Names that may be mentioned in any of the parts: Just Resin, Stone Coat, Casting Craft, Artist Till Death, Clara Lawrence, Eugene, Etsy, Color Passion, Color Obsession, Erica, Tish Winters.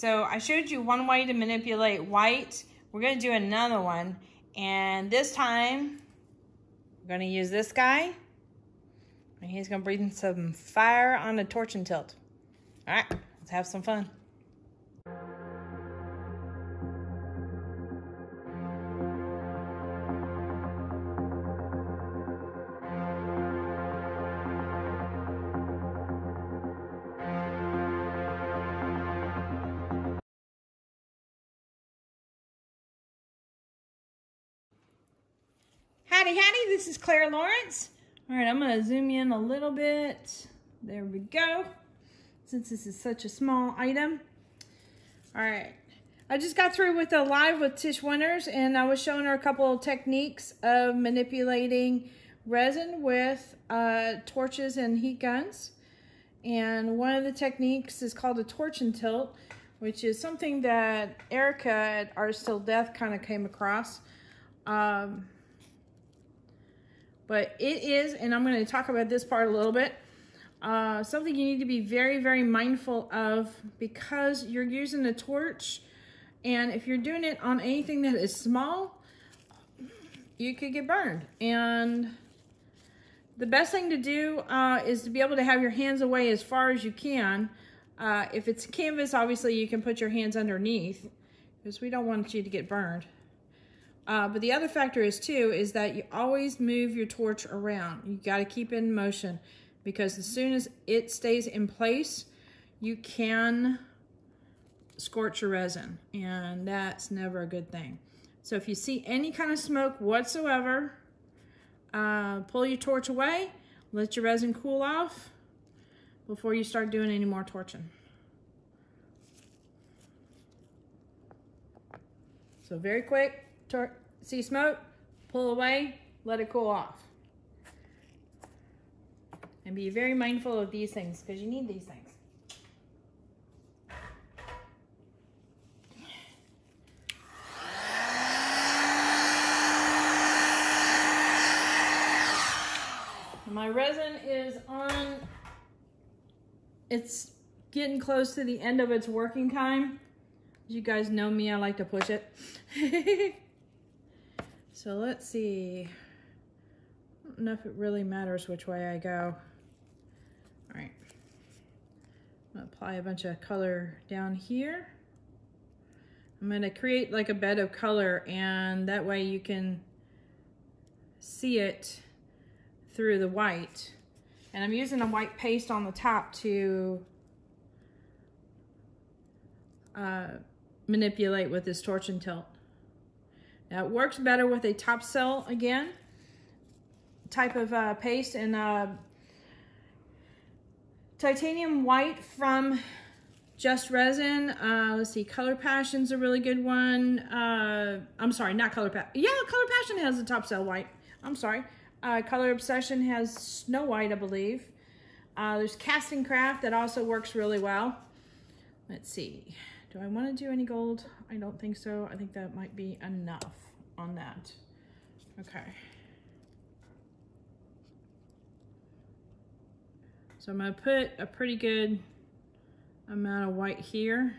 So I showed you one way to manipulate white. We're going to do another one. And this time, I'm going to use this guy. And he's going to breathe in some fire on a torch and tilt. All right, let's have some fun. Howdy, howdy, this is Clara Lawrence. All right, I'm gonna zoom in a little bit. There we go, since this is such a small item. All right, I just got through with a live with Tish Winters, and I was showing her a couple of techniques of manipulating resin with torches and heat guns. And one of the techniques is called a torch and tilt, which is something that Erica at Artist Till Death kind of came across. But it is, and I'm going to talk about this part a little bit, something you need to be very, very mindful of, because you're using a torch, and if you're doing it on anything that is small, you could get burned. And the best thing to do is to be able to have your hands away as far as you can. If it's canvas, obviously you can put your hands underneath, because we don't want you to get burned. But the other factor is too, is that you always move your torch around. You got to keep it in motion, because as soon as it stays in place, you can scorch your resin, and that's never a good thing. So if you see any kind of smoke whatsoever, pull your torch away, let your resin cool off before you start doing any more torching. So very quick. See smoke, pull away, let it cool off. And be very mindful of these things, because you need these things. My resin is on, it's getting close to the end of its working time. As you guys know me, I like to push it. So let's see, I don't know if it really matters which way I go. All right, I'm gonna apply a bunch of color down here. I'm gonna create like a bed of color, and that way you can see it through the white. And I'm using a white paste on the top to manipulate with this torch and tilt. Now, it works better with a top cell, again, type of paste, and titanium white from Just Resin. Let's see, Color Passion's a really good one. I'm sorry, not Color Passion. Yeah, Color Passion has a top cell white. I'm sorry. Color Obsession has Snow White, I believe. There's Casting Craft that also works really well. Let's see. Do I want to do any gold? I don't think so. I think that might be enough on that. Okay. So I'm going to put a pretty good amount of white here.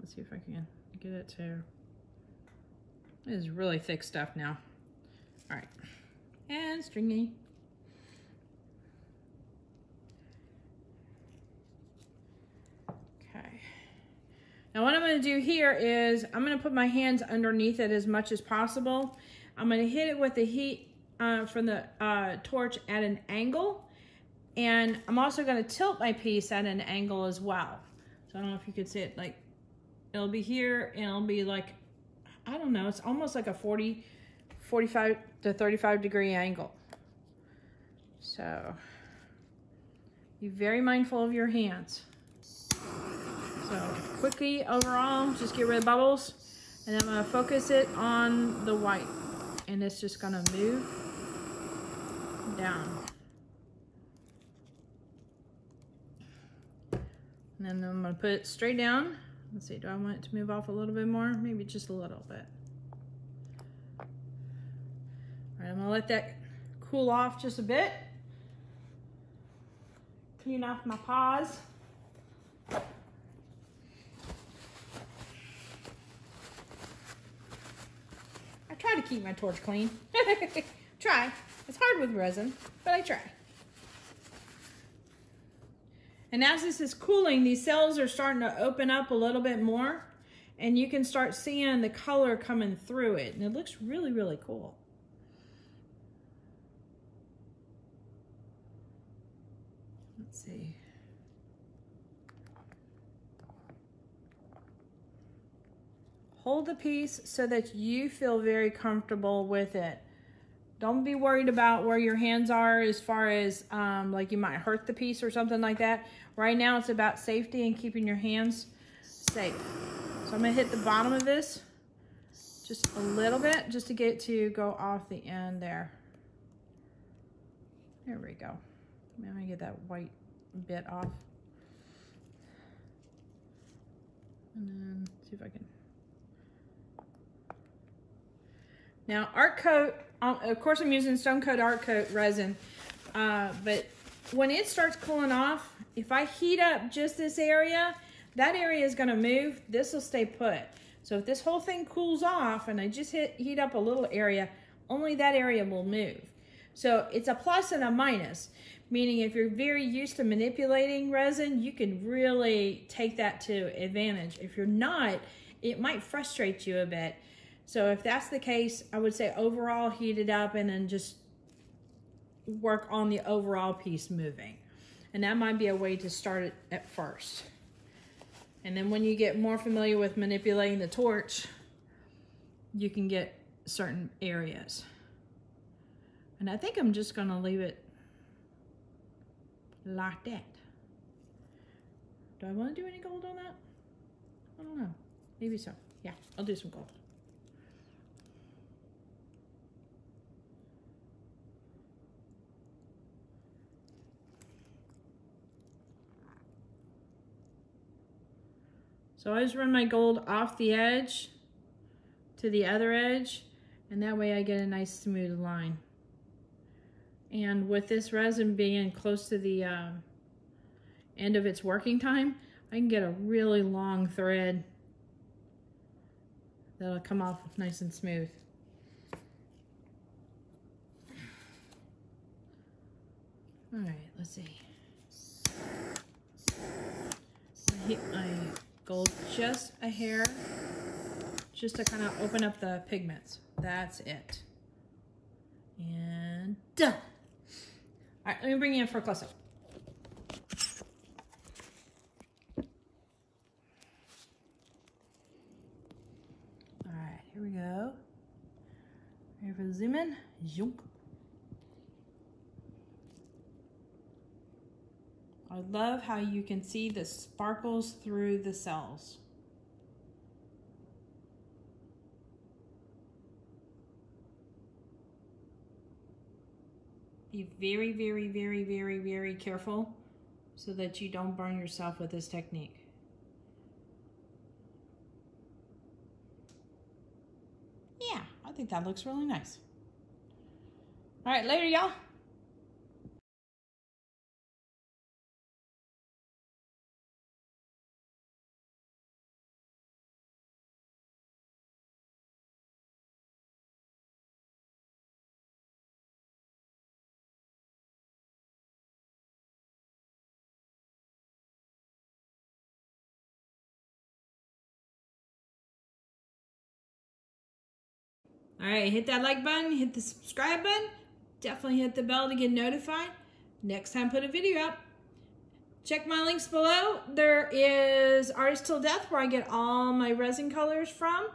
Let's see if I can get it to. This is really thick stuff now. All right. And stringy. Now what I'm going to do here is I'm going to put my hands underneath it as much as possible. I'm going to hit it with the heat from the torch at an angle. And I'm also going to tilt my piece at an angle as well. So I don't know if you could see it, like, it'll be here and it'll be like, I don't know, it's almost like a 40, 45 to 35 degree angle. So be very mindful of your hands. So quickly overall, just get rid of bubbles, and I'm gonna focus it on the white, and it's just gonna move down. And then I'm gonna put it straight down. Let's see, do I want it to move off a little bit more? Maybe just a little bit. All right, I'm gonna let that cool off just a bit. Clean off my paws. keep my torch clean. Try. It's hard with resin, but I try. And as this is cooling, these cells are starting to open up a little bit more, and you can start seeing the color coming through it. And it looks really, really cool. Let's see. Hold the piece so that you feel very comfortable with it. Don't be worried about where your hands are as far as like you might hurt the piece or something like that. Right now it's about safety and keeping your hands safe. So I'm gonna hit the bottom of this just a little bit just to get it to go off the end there. There we go. I'm gonna get that white bit off. And then see if I can. Now art coat, of course I'm using Stone Coat art coat resin, but when it starts cooling off, if I heat up just this area, that area is gonna move, this will stay put. So if this whole thing cools off and I just heat up a little area, only that area will move. So it's a plus and a minus, meaning if you're very used to manipulating resin, you can really take that to advantage. If you're not, it might frustrate you a bit. So if that's the case, I would say overall heat it up and then just work on the overall piece moving. And that might be a way to start it at first. And then when you get more familiar with manipulating the torch, you can get certain areas. And I think I'm just gonna leave it like that. Do I wanna do any gold on that? I don't know, maybe so. Yeah, I'll do some gold. So I always run my gold off the edge to the other edge, and that way I get a nice smooth line. And with this resin being close to the end of its working time, I can get a really long thread that'll come off nice and smooth. All right, let's see. I hit my gold just a hair, just to kind of open up the pigments. That's it. And done. All right, let me bring you in for a close-up. All right, here we go. Ready for the zoom in? Zoom. I love how you can see the sparkles through the cells. Be very, very, very, very, very careful so that you don't burn yourself with this technique. Yeah, I think that looks really nice. All right, later, y'all. All right, hit that like button, hit the subscribe button, definitely hit the bell to get notified. Next time, put a video up. Check my links below. There is Artist Till Death, where I get all my resin colors from.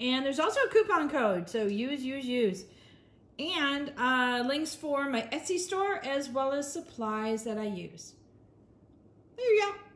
And there's also a coupon code, so use, use, use. And links for my Etsy store, as well as supplies that I use. There you go.